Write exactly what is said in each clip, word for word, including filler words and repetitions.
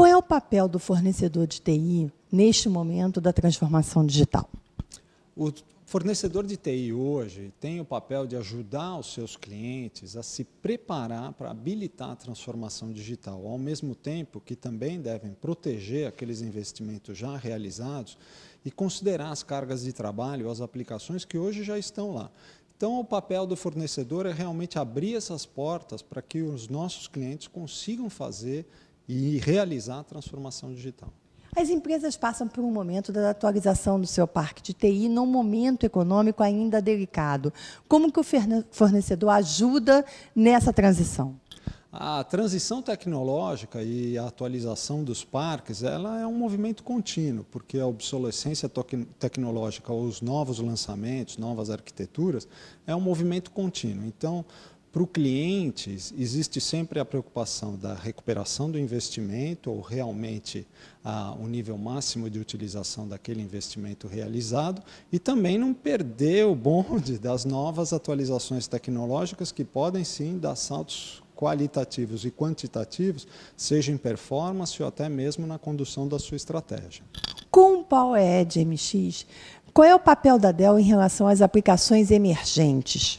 Qual é o papel do fornecedor de T I neste momento da transformação digital? O fornecedor de T I hoje tem o papel de ajudar os seus clientes a se preparar para habilitar a transformação digital, ao mesmo tempo que também devem proteger aqueles investimentos já realizados e considerar as cargas de trabalho, as aplicações que hoje já estão lá. Então, o papel do fornecedor é realmente abrir essas portas para que os nossos clientes consigam fazer e realizar a transformação digital. As empresas passam por um momento da atualização do seu parque de T I num momento econômico ainda delicado. Como que o fornecedor ajuda nessa transição? A transição tecnológica e a atualização dos parques, ela é um movimento contínuo, porque a obsolescência tecnológica, os novos lançamentos, novas arquiteturas, é um movimento contínuo. Então, para o cliente, existe sempre a preocupação da recuperação do investimento ou realmente ah, o nível máximo de utilização daquele investimento realizado e também não perder o bonde das novas atualizações tecnológicas que podem sim dar saltos qualitativos e quantitativos, seja em performance ou até mesmo na condução da sua estratégia. Com o PowerEdge M X, qual é o papel da Dell em relação às aplicações emergentes?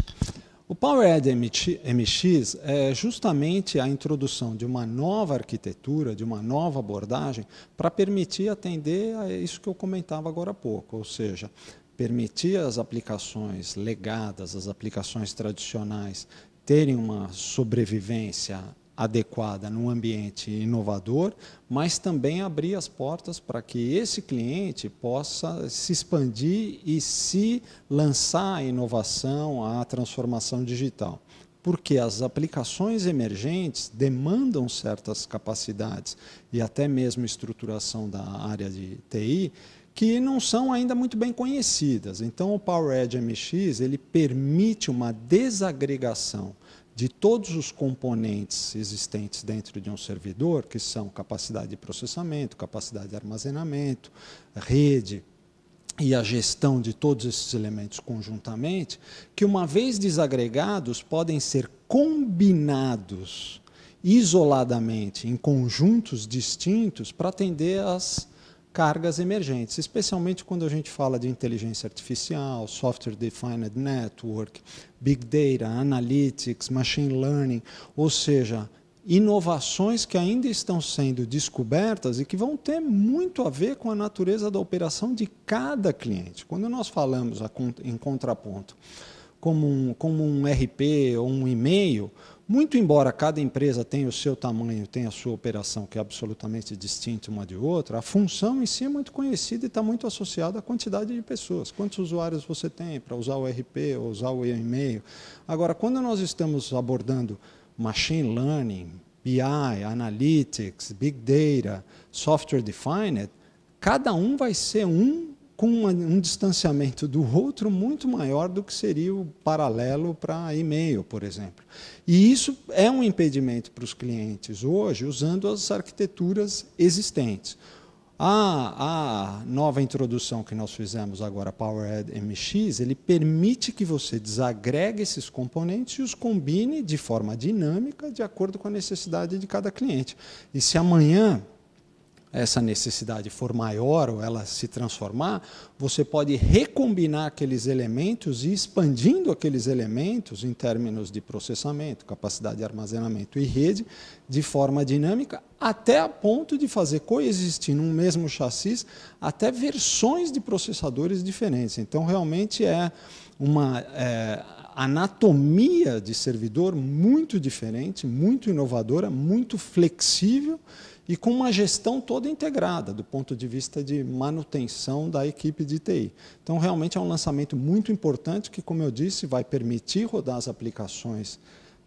O PowerEdge M X é justamente a introdução de uma nova arquitetura, de uma nova abordagem, para permitir atender a isso que eu comentava agora há pouco, ou seja, permitir as aplicações legadas, as aplicações tradicionais, terem uma sobrevivência adequada num ambiente inovador, mas também abrir as portas para que esse cliente possa se expandir e se lançar a inovação, a transformação digital. Porque as aplicações emergentes demandam certas capacidades e até mesmo estruturação da área de T I, que não são ainda muito bem conhecidas. Então, o PowerEdge M X ele permite uma desagregação de todos os componentes existentes dentro de um servidor, que são capacidade de processamento, capacidade de armazenamento, rede e a gestão de todos esses elementos conjuntamente, que uma vez desagregados podem ser combinados isoladamente em conjuntos distintos para atender as cargas emergentes, especialmente quando a gente fala de inteligência artificial, software defined network, big data, analytics, machine learning, ou seja, inovações que ainda estão sendo descobertas e que vão ter muito a ver com a natureza da operação de cada cliente. Quando nós falamos em contraponto, como um, como um R P ou um e-mail, muito embora cada empresa tenha o seu tamanho, tenha a sua operação, que é absolutamente distinta uma de outra, a função em si é muito conhecida e está muito associada à quantidade de pessoas. Quantos usuários você tem para usar o E R P ou usar o e-mail? Agora, quando nós estamos abordando machine learning, B I, analytics, big data, software defined, cada um vai ser um com um distanciamento do outro muito maior do que seria o paralelo para e-mail, por exemplo. E isso é um impedimento para os clientes hoje, usando as arquiteturas existentes. A, a nova introdução que nós fizemos agora, PowerEdge M X, ele permite que você desagregue esses componentes e os combine de forma dinâmica, de acordo com a necessidade de cada cliente. E se amanhã essa necessidade for maior ou ela se transformar, você pode recombinar aqueles elementos e expandindo aqueles elementos em termos de processamento, capacidade de armazenamento e rede, de forma dinâmica, até a ponto de fazer coexistir num mesmo chassi até versões de processadores diferentes. Então, realmente é uma é, anatomia de servidor muito diferente, muito inovadora, muito flexível, e com uma gestão toda integrada, do ponto de vista de manutenção da equipe de T I. Então, realmente é um lançamento muito importante que, como eu disse, vai permitir rodar as aplicações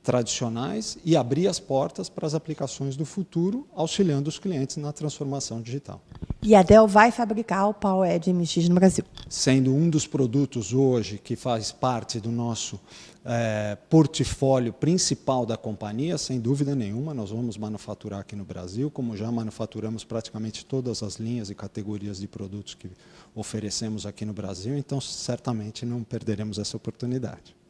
tradicionais e abrir as portas para as aplicações do futuro, auxiliando os clientes na transformação digital. E a Dell vai fabricar o PowerEdge M X no Brasil? Sendo um dos produtos hoje que faz parte do nosso é, portfólio principal da companhia, sem dúvida nenhuma, nós vamos manufaturar aqui no Brasil, como já manufaturamos praticamente todas as linhas e categorias de produtos que oferecemos aqui no Brasil, então certamente não perderemos essa oportunidade.